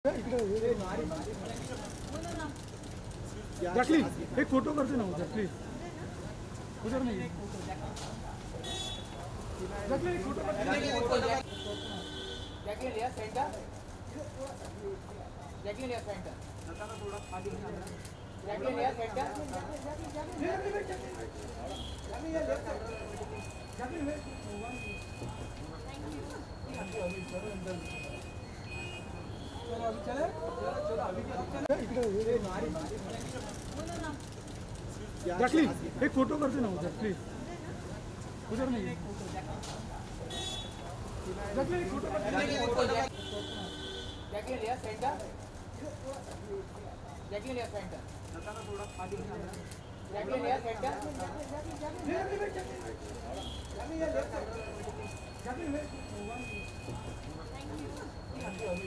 Jacqueline एक photo कर देना मुझे प्लीज। उधर नहीं जैकलीन एक फोटो कर देना। जैकलीन लिया सेंटर, जैकलीन लिया सेंटर, जैकलीन लिया सेंटर, जैकलीन लिया। चलो चले चलो अभी चले। जैकलीन एक फोटो कर देना मुझे प्लीज। उधर नहीं जैकलीन एक फोटो कर देना। जैकलीन लिया सेंटर, जैकलीन लिया सेंटर, जैकलीन लिया सेंटर, जैकलीन लिया। चलो अभी